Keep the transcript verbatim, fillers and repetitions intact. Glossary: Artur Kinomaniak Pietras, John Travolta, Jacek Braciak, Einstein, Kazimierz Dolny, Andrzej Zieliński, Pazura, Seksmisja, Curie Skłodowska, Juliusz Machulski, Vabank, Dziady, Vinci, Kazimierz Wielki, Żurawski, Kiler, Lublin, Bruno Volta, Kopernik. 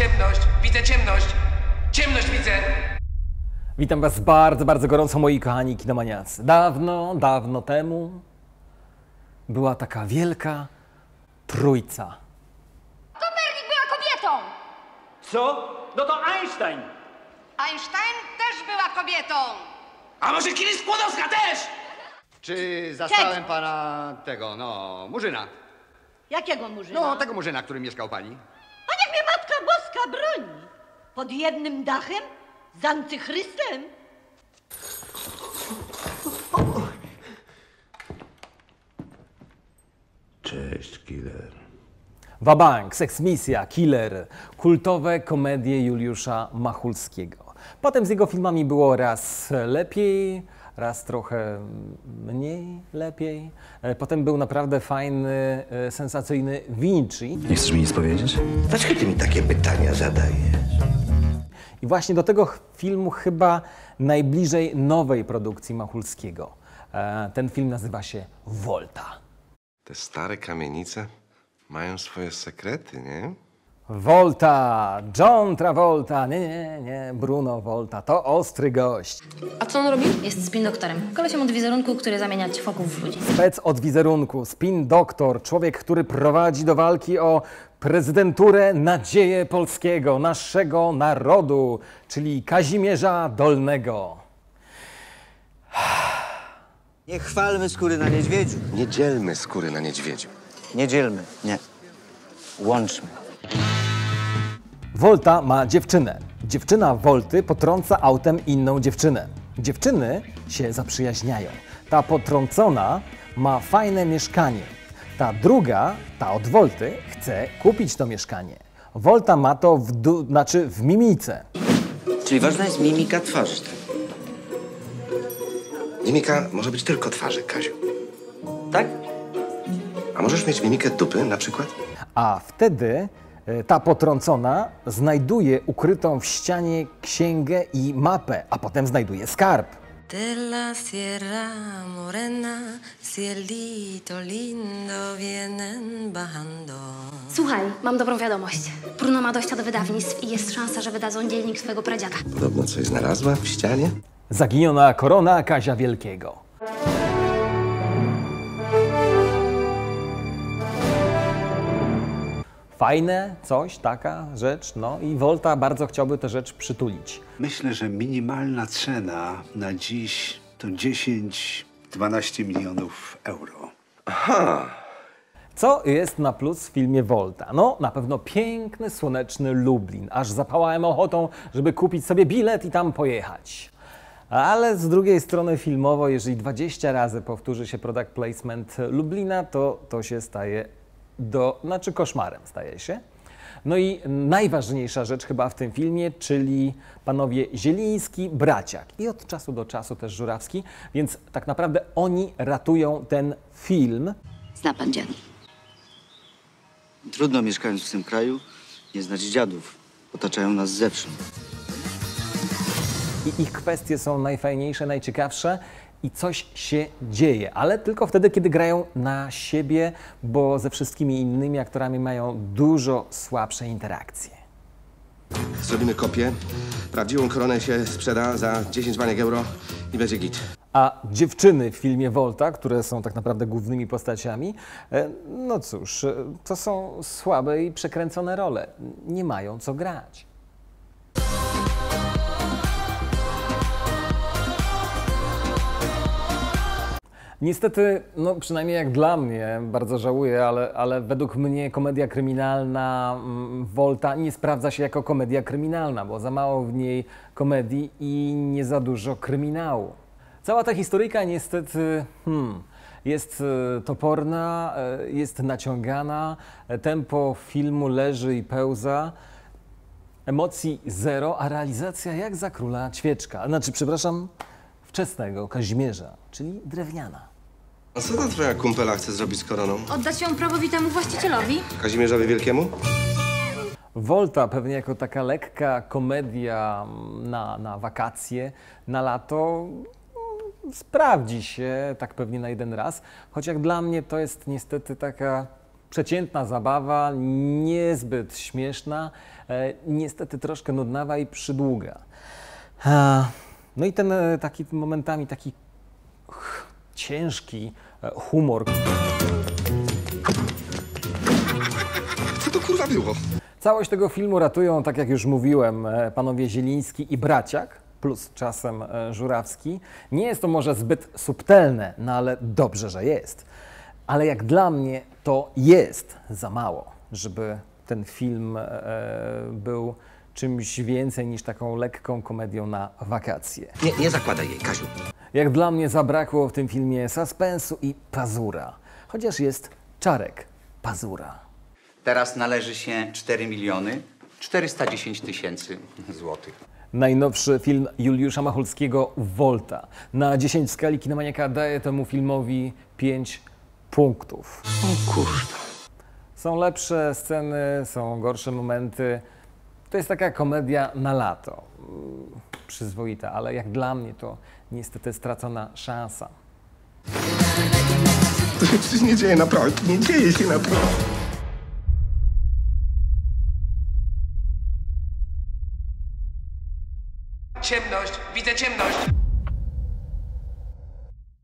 Ciemność, widzę ciemność. Ciemność widzę. Witam was bardzo, bardzo gorąco, moi kochani kinomaniacy. Dawno, dawno temu była taka wielka trójca. Kopernik była kobietą. Co? No to Einstein. Einstein też była kobietą. A może Curie Skłodowska też? Czy zastałem Czek. pana tego, no, Murzyna? Jakiego Murzyna? No, tego Murzyna, który mieszkał pani. A niech mnie Matka Boska broni. Pod jednym dachem? Z antychrystem? Cześć, Kiler. Vabank, Seksmisja, Kiler. Kultowe komedie Juliusza Machulskiego. Potem z jego filmami było raz lepiej, raz trochę mniej lepiej. Potem był naprawdę fajny, sensacyjny Vinci. Nie chcesz mi nic powiedzieć? Dlaczego ty mi takie pytania zadajesz? I właśnie do tego filmu chyba najbliżej nowej produkcji Machulskiego. Ten film nazywa się Volta. Te stare kamienice mają swoje sekrety, nie? Volta, John Travolta, nie, nie, nie, Bruno Volta, to ostry gość. A co on robi? Jest spin doktorem. Kolesiem od wizerunku, który zamienia foków w ludzi. Spec od wizerunku, spin doktor, człowiek, który prowadzi do walki o prezydenturę nadzieję polskiego, naszego narodu, czyli Kazimierza Dolnego. Nie chwalmy skóry na niedźwiedziu. Nie dzielmy skóry na niedźwiedziu. Nie dzielmy, nie. Łączmy. Volta ma dziewczynę. Dziewczyna Volty potrąca autem inną dziewczynę. Dziewczyny się zaprzyjaźniają. Ta potrącona ma fajne mieszkanie. Ta druga, ta od Volty, chce kupić to mieszkanie. Volta ma to w, du znaczy w mimice. Czyli ważna jest mimika twarzy. Mimika może być tylko twarzy, Kaziu. Tak? A możesz mieć mimikę dupy na przykład? A wtedy ta potrącona znajduje ukrytą w ścianie księgę i mapę, a potem znajduje skarb. De la Sierra Morena, cielito lindo vienen bajando. Słuchaj, mam dobrą wiadomość. Bruno ma dojścia do wydawnictw i jest szansa, że wydadzą dziennik swojego pradziada. Podobno coś znalazła w ścianie? Zaginiona korona Kazia Wielkiego. Fajne coś, taka rzecz, no i Volta bardzo chciałby tę rzecz przytulić. Myślę, że minimalna cena na dziś to dziesięć do dwunastu milionów euro. Aha! Co jest na plus w filmie Volta? No, na pewno piękny, słoneczny Lublin. Aż zapałałem ochotą, żeby kupić sobie bilet i tam pojechać. Ale z drugiej strony filmowo, jeżeli dwadzieścia razy powtórzy się product placement Lublina, to to się staje Do, znaczy koszmarem staje się. No i najważniejsza rzecz chyba w tym filmie, czyli panowie Zieliński, Braciak i od czasu do czasu też Żurawski, więc tak naprawdę oni ratują ten film. Zna pan Dziady? Trudno mieszkając w tym kraju nie znać dziadów. Otaczają nas zewsząd. I ich kwestie są najfajniejsze, najciekawsze. I coś się dzieje, ale tylko wtedy, kiedy grają na siebie, bo ze wszystkimi innymi aktorami mają dużo słabsze interakcje. Zrobimy kopię. Prawdziwą koronę się sprzeda za dziesięć baniek euro i będzie git. A dziewczyny w filmie Volta, które są tak naprawdę głównymi postaciami, no cóż, to są słabe i przekręcone role. Nie mają co grać. Niestety, no przynajmniej jak dla mnie, bardzo żałuję, ale, ale według mnie komedia kryminalna Volta nie sprawdza się jako komedia kryminalna, bo za mało w niej komedii i nie za dużo kryminału. Cała ta historyjka niestety hmm, jest toporna, jest naciągana, tempo filmu leży i pełza, emocji zero, a realizacja jak za króla Ćwieczka, znaczy przepraszam, wczesnego Kazimierza, czyli drewniana. A co ta twoja kumpela chce zrobić z koroną? Oddać ją prawowitemu właścicielowi? Kazimierzowi Wielkiemu? Volta pewnie jako taka lekka komedia na, na wakacje, na lato sprawdzi się tak pewnie na jeden raz, choć jak dla mnie to jest niestety taka przeciętna zabawa, niezbyt śmieszna, niestety troszkę nudnawa i przydługa. No i ten taki momentami taki ciężki humor. Co to kurwa było? Całość tego filmu ratują, tak jak już mówiłem, panowie Zieliński i Braciak, plus czasem Żurawski. Nie jest to może zbyt subtelne, no ale dobrze, że jest. Ale jak dla mnie to jest za mało, żeby ten film był czymś więcej niż taką lekką komedią na wakacje. Nie, nie zakładaj jej, Kasiu. Jak dla mnie zabrakło w tym filmie suspensu i pazura. Chociaż jest Czarek Pazura. Teraz należy się cztery miliony czterysta dziesięć tysięcy złotych. Najnowszy film Juliusza Machulskiego Volta. Na dziesięć w skali Kinomaniaka daje temu filmowi pięć punktów. O kurwa. Są lepsze sceny, są gorsze momenty. To jest taka komedia na lato, przyzwoita, ale jak dla mnie to niestety stracona szansa. To się przecież nie dzieje naprawdę, nie dzieje się naprawdę. Ciemność, widzę ciemność.